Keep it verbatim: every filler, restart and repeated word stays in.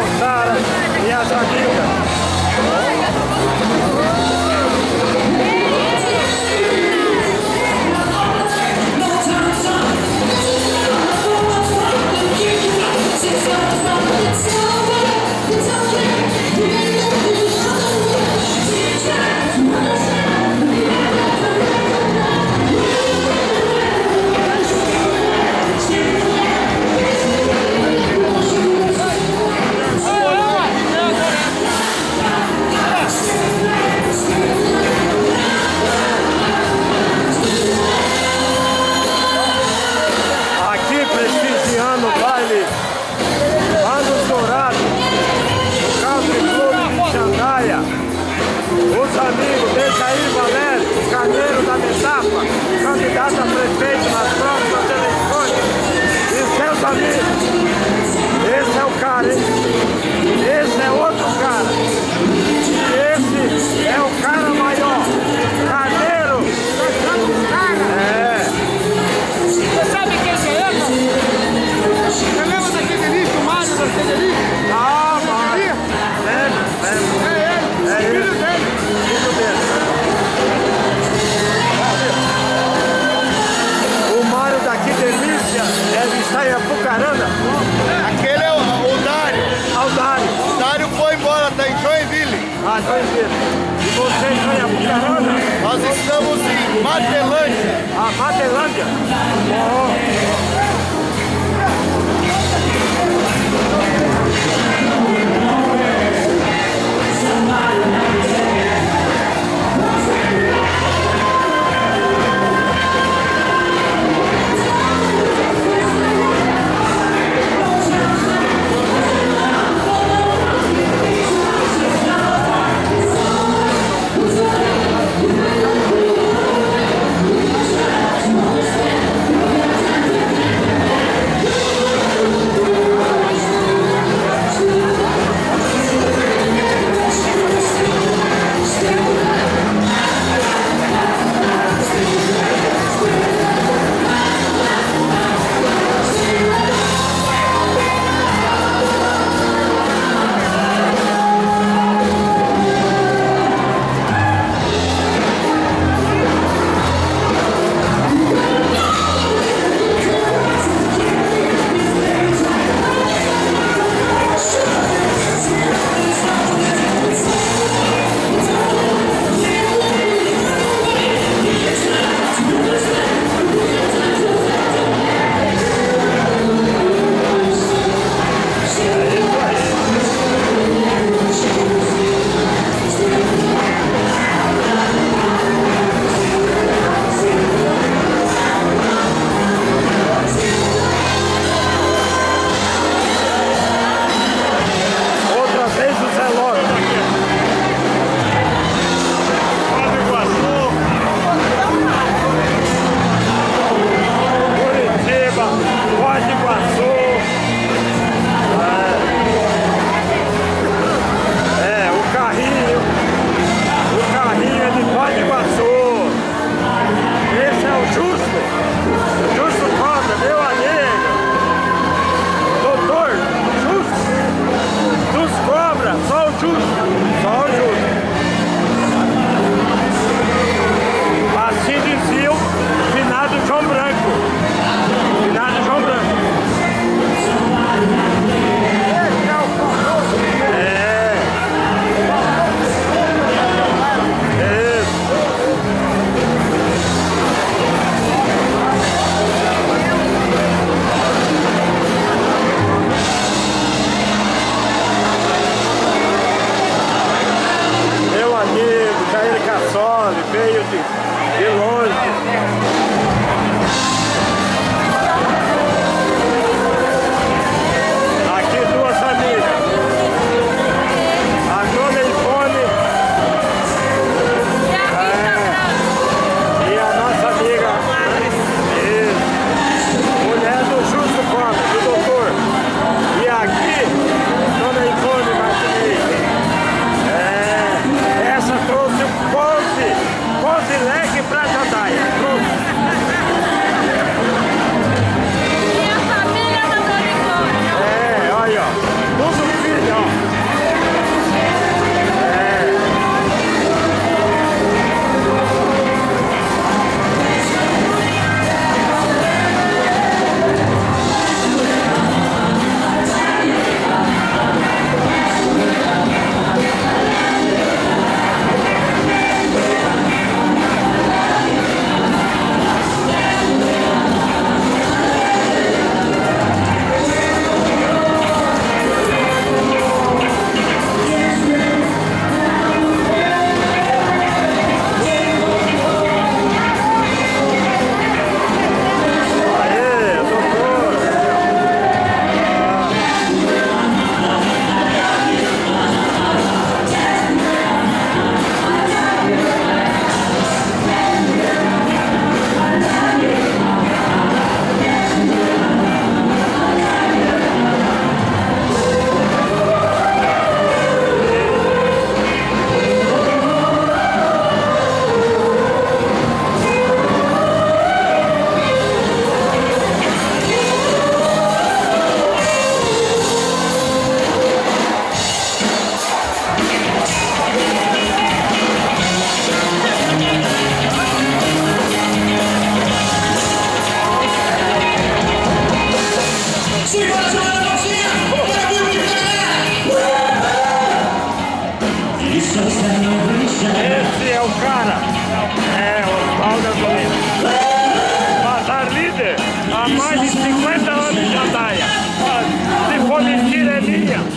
montaram e as amigas. Os amigos de Jair Valério, carneiro da Metapa, candidato a prefeito nas próximas eleições. E seus amigos, esse é o cara, hein? Esse é outro cara. Esse é o cara maior, carneiro. É. Você sabe quem que é ele? Você lembra daquele lixo, o Mário da Federico? Ah, Mário. Lembra, lembra. O Mário daqui, delícia, deve estar em Apucarana. Aquele é o, o Dário. Ah, o Dário. O Dário foi embora, tá em Joinville. Ah, Joinville. E vocês estão em Apucarana? Nós estamos em Madeleine. Ah, Madelândia? Understand. mais de cinquenta anos de andaia, de fome tira a minha.